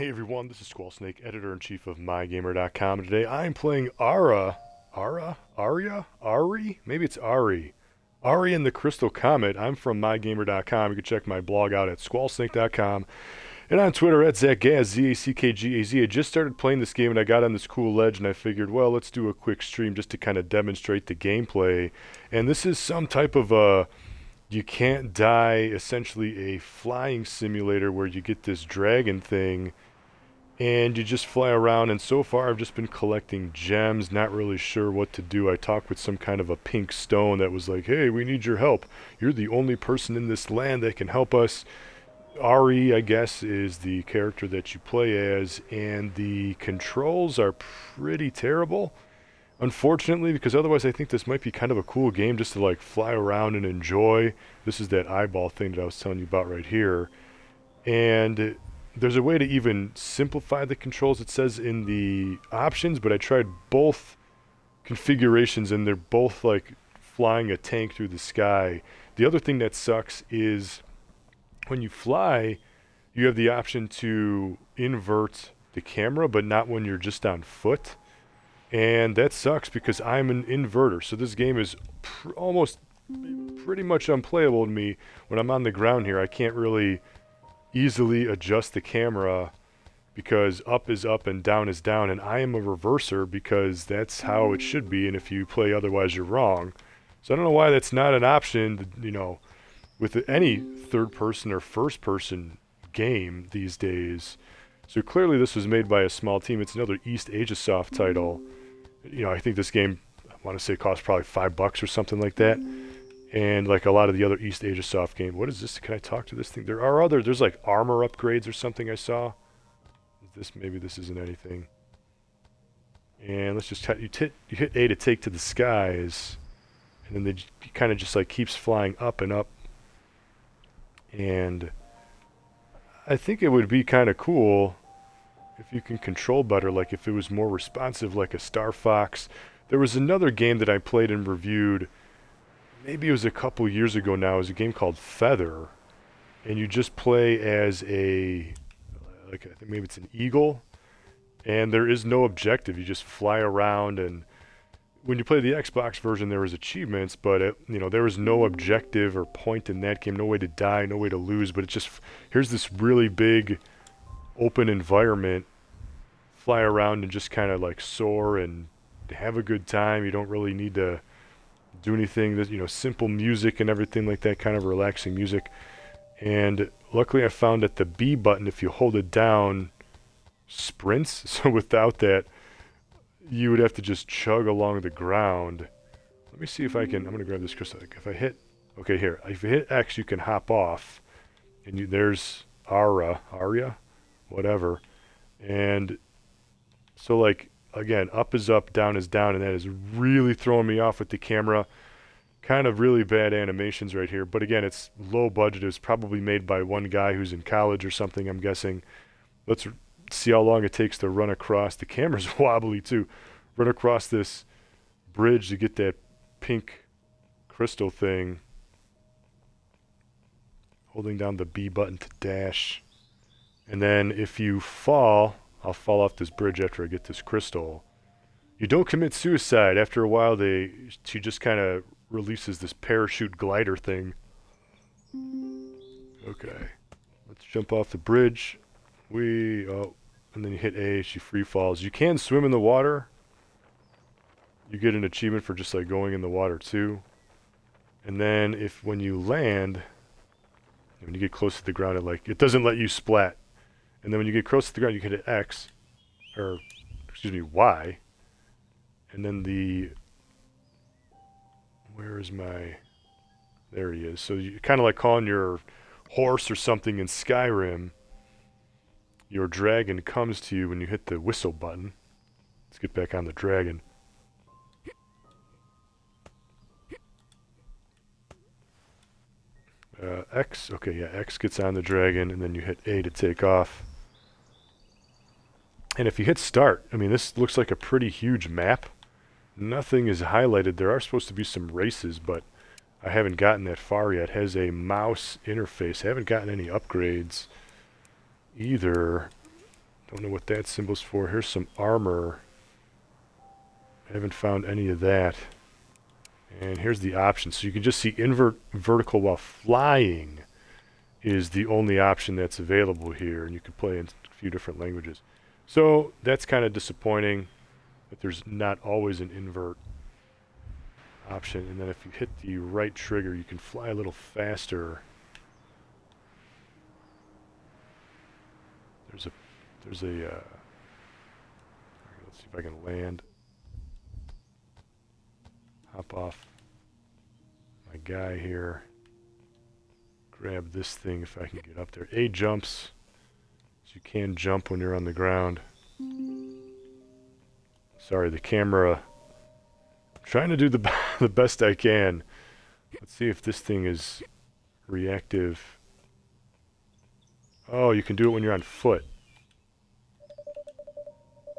Hey everyone, this is SquallSnake, editor-in-chief of MyGamer.com, and today I'm playing Ayre and the Crystal Comet. I'm from MyGamer.com. You can check my blog out at SquallSnake.com and on Twitter at ZackGaz, Z-A-C-K-G-A-Z. I just started playing this game and I got on this cool ledge and I figured, well, let's do a quick stream just to kind of demonstrate the gameplay. And this is some type of a you can't die, essentially a flying simulator where you get this dragon thing and you just fly around, and so far I've just been collecting gems, not really sure what to do. I talked with some kind of a pink stone that was like, hey, we need your help. You're the only person in this land that can help us. Ayre, I guess, is the character that you play as, and the controls are pretty terrible, unfortunately, because otherwise I think this might be kind of a cool game just to like fly around and enjoy. This is that eyeball thing that I was telling you about right here. And there's a way to even simplify the controls, it says in the options, but I tried both configurations and they're both like flying a tank through the sky. The other thing that sucks is when you fly, you have the option to invert the camera, but not when you're just on foot. And that sucks because I'm an inverter, so this game is pretty much unplayable to me when I'm on the ground here. I can't really easily adjust the camera because up is up and down is down, and I am a reverser because that's how it should be, and if you play otherwise you're wrong. So I don't know why that's not an option, you know, with any third person or first person game these days. So clearly this was made by a small team. It's another EastAsiaSoft title. You know, I think this game, I want to say, cost probably $5 or something like that. And like a lot of the other EastAsiaSoft games. What is this? Can I talk to this thing? There are other, there's like armor upgrades or something I saw. This, maybe this isn't anything. And let's just, you hit A to take to the skies. And then they kind of just like keeps flying up and up. And I think it would be kind of cool if you can control better, like if it was more responsive, like a Star Fox. There was another game that I played and reviewed, maybe it was a couple years ago now. It was a game called Feather, and you just play as a, like I think maybe it's an eagle, and there is no objective. You just fly around, and when you play the Xbox version, there was achievements, but it, you know, there was no objective or point in that game. No way to die, no way to lose. But it's just here's this really big open environment. Fly around and just kind of like soar and have a good time. You don't really need to do anything. That, you know, simple music and everything like that, kind of relaxing music. And luckily I found that the B button, if you hold it down, sprints. So without that, you would have to just chug along the ground. Let me see if I can, I'm gonna grab this crystal. If I hit, okay, here, if you hit X, you can hop off, and you, there's Ayre, whatever. And so like, again, up is up, down is down, and that is really throwing me off with the camera. Kind of really bad animations right here, but again, it's low budget. It was probably made by one guy who's in college or something, I'm guessing. Let's see how long it takes to run across. The camera's wobbly too. Run across this bridge to get that pink crystal thing. Holding down the B button to dash. And then if you fall, I'll fall off this bridge after I get this crystal. You don't commit suicide. After a while, she just kind of releases this parachute glider thing. Okay. Let's jump off the bridge. And then you hit A, she free falls. You can swim in the water. You get an achievement for just like going in the water too. And then when you land, when you get close to the ground, it doesn't let you splat. And then when you get close to the ground, you can hit X, or excuse me, Y. And then there he is. So you kind of like calling your horse or something in Skyrim. Your dragon comes to you when you hit the whistle button. Let's get back on the dragon. X, okay, yeah, X gets on the dragon, and then you hit A to take off. And if you hit start, I mean, this looks like a pretty huge map. Nothing is highlighted. There are supposed to be some races, but I haven't gotten that far yet. It has a mouse interface. I haven't gotten any upgrades either. Don't know what that symbol's for. Here's some armor. I haven't found any of that. And here's the option. So you can just see invert vertical while flying is the only option that's available here. And you can play in a few different languages. So that's kind of disappointing that there's not always an invert option. And then if you hit the right trigger, you can fly a little faster. Let's see if I can land. Hop off my guy here. Grab this thing if I can get up there. A jumps. So you can jump when you're on the ground. Sorry, the camera. I'm trying to do the best I can. Let's see if this thing is reactive. Oh, you can do it when you're on foot.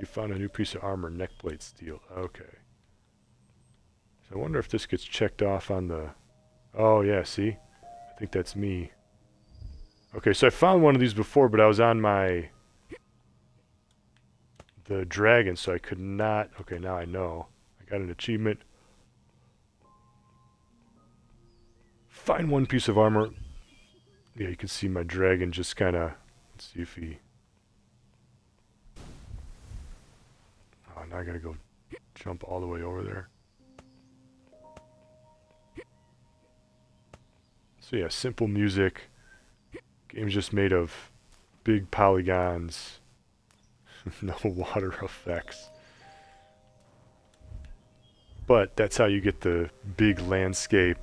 You found a new piece of armor, neckplate steel. Okay. So I wonder if this gets checked off on the... Oh, yeah, see? I think that's me. Okay, so I found one of these before, but I was on my... the dragon, so I could not... Okay, now I know. I got an achievement. Find one piece of armor. Yeah, you can see my dragon just kind of... Let's see if he... Oh, now I gotta go jump all the way over there. So yeah, simple music. Game's just made of big polygons. No water effects. But that's how you get the big landscape.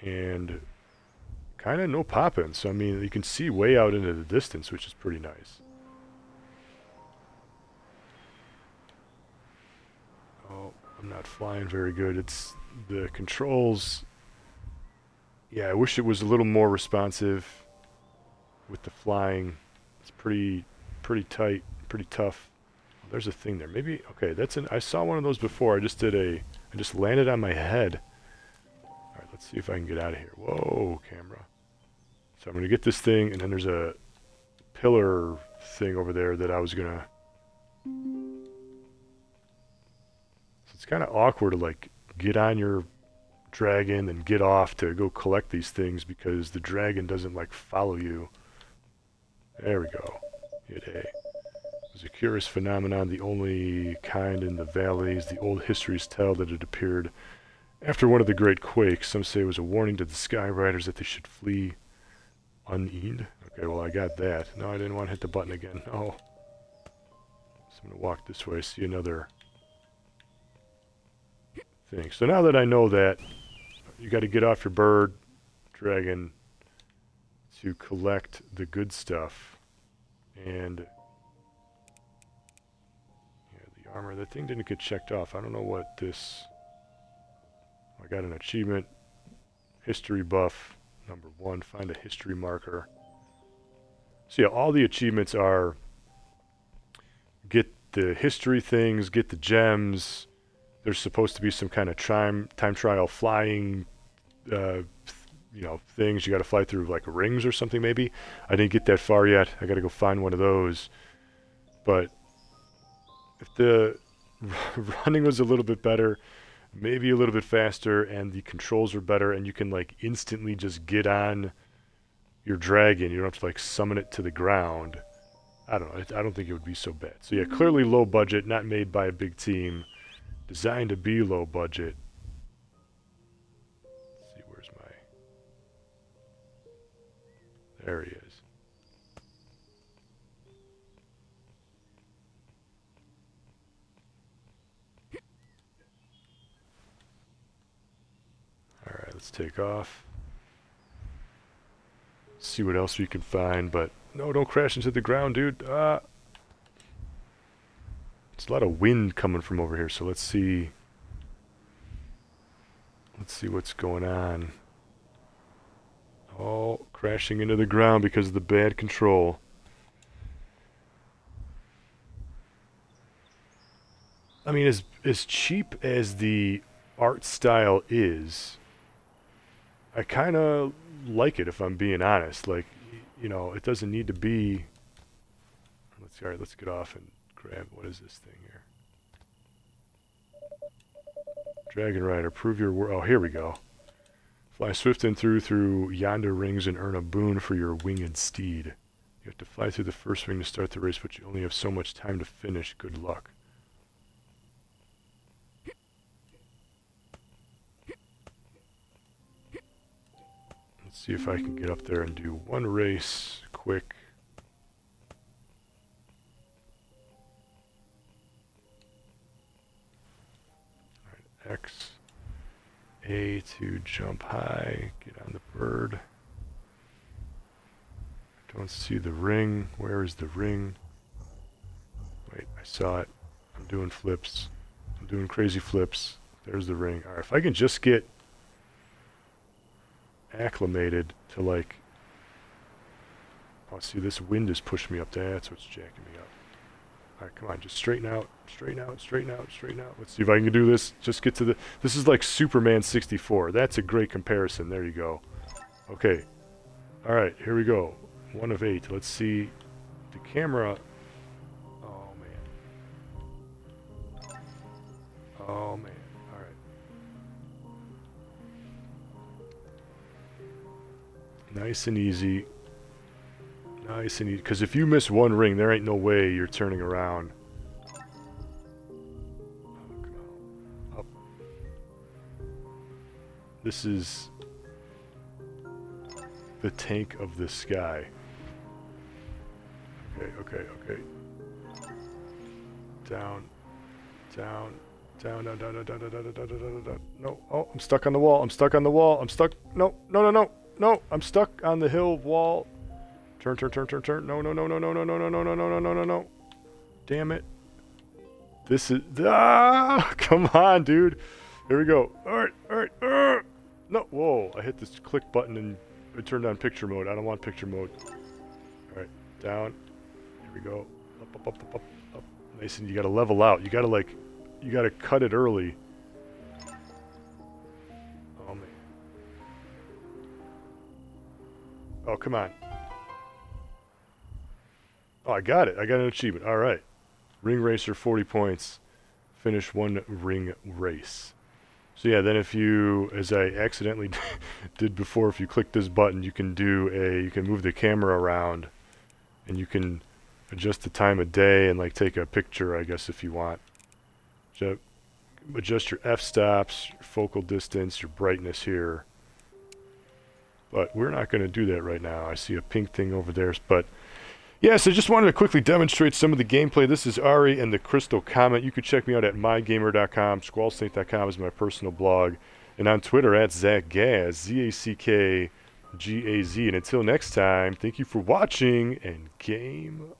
And kind of no popping. So I mean, you can see way out into the distance, which is pretty nice. I'm not flying very good. It's the controls. Yeah, I wish it was a little more responsive with the flying. It's pretty tight, pretty tough. Oh, there's a thing there. Maybe okay. That's an. I saw one of those before. I just landed on my head. All right, let's see if I can get out of here. Whoa, camera. So I'm gonna get this thing, and then there's a pillar thing over there that I was gonna. It's kind of awkward to like get on your dragon and get off to go collect these things because the dragon doesn't like follow you. There we go. Hit A. It's a curious phenomenon, the only kind in the valleys. The old histories tell that it appeared after one of the great quakes. Some say it was a warning to the sky riders that they should flee uneed. Okay, well I got that. No, I didn't want to hit the button again. No. So I'm gonna walk this way. See another. So now that I know that, you got to get off your bird, dragon, to collect the good stuff. And yeah, the armor, that thing didn't get checked off. I don't know what this... I got an achievement. History buff, number 1. Find a history marker. So yeah, all the achievements are get the history things, get the gems... There's supposed to be some kind of time trial flying, things. You got to fly through like rings or something maybe. I didn't get that far yet. I got to go find one of those. But if the running was a little bit better, maybe a little bit faster, and the controls are better, and you can like instantly just get on your dragon. You don't have to like summon it to the ground. I don't know. I don't think it would be so bad. So yeah, clearly low budget, not made by a big team. Designed to be low budget. Let's see, where's my... There he is. Alright, let's take off. See what else we can find, but... No, don't crash into the ground, dude. There's a lot of wind coming from over here, so let's see. Let's see what's going on. Oh, crashing into the ground because of the bad control. I mean, as cheap as the art style is, I kind of like it, if I'm being honest. Like, you know, it doesn't need to be. Let's see, all right, let's get off and grab, what is this thing here? Dragon Rider, prove your worth. Oh, here we go. Fly swift and through yonder rings and earn a boon for your winged steed. You have to fly through the first ring to start the race, but you only have so much time to finish. Good luck. Let's see if I can get up there and do one race quick. X, A to jump high, get on the bird. Don't see the ring. Where is the ring? Wait, I saw it. I'm doing flips. I'm doing crazy flips. There's the ring. Alright, if I can just get acclimated to, like... Oh, see, this wind has pushed me up. That's what's jacking me up. Alright, come on, just straighten out, straighten out, straighten out, straighten out. Let's see if I can do this. Just get to the... This is like Superman 64. That's a great comparison. There you go. Okay. Alright, here we go. 1 of 8. Let's see. The camera... Oh, man. Oh, man. Alright. Nice and easy. Nice and easy, because if you miss one ring, there ain't no way you're turning around. Oh, up. This is the tank of the sky. Okay, okay, okay. Down, down, down, down, down, down, down, down, down, down, down, down. No, oh, I'm stuck on the wall. I'm stuck on the wall. I'm stuck. No, no, no, no, no. I'm stuck on the hill wall. Turn, turn, turn, turn, turn. No, no, no, no, no, no, no, no, no, no, no, no, no, no. Damn it. This is... Ah! Come on, dude. Here we go. All right, all right. No. Whoa. I hit this click button and it turned on picture mode. I don't want picture mode. All right. Down. Here we go. Up, up, up, up, up, up. Nice. And you got to level out. You got to, like... You got to cut it early. Oh, man. Oh, come on. Oh, I got it. I got an achievement. All right. Ring Racer, 40 points. Finish 1 ring race. So, yeah, then if you, as I accidentally did before, if you click this button, you can do a, you can move the camera around and you can adjust the time of day and, like, take a picture, I guess, if you want. So, adjust your f-stops, your focal distance, your brightness here. But we're not going to do that right now. I see a pink thing over there, but... Yeah, so just wanted to quickly demonstrate some of the gameplay. This is Ayre and the Crystal Comet. You can check me out at MyGamer.com. SquallSnake.com is my personal blog. And on Twitter, at ZackGaz, Z-A-C-K-G-A-Z. And until next time, thank you for watching, and game